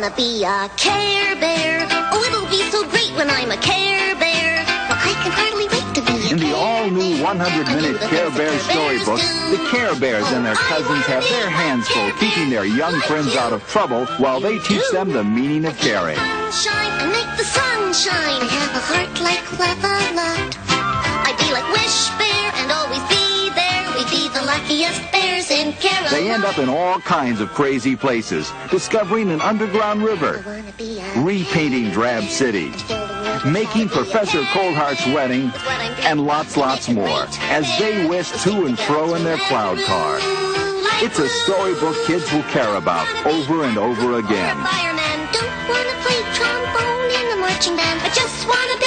wanna be a Care Bear. Oh, it'll be so great when I'm a Care Bear. Well, I can hardly wait to be a In the all-new 100-minute Care Bear storybook, the Care Bears and their cousins have their hands full keeping their young friends out of trouble while they teach them the meaning of caring. And make the sun shine. I have a heart like Lavalot. I'd be like Wish Bear and always be there. We'd be the luckiest bears in Kerala. They end up in all kinds of crazy places, discovering an underground river, repainting Drab City, making Professor Coldheart's wedding, and lots more as they whisk to and fro in their cloud car. It's a storybook kids will care about over and over again. I just wanna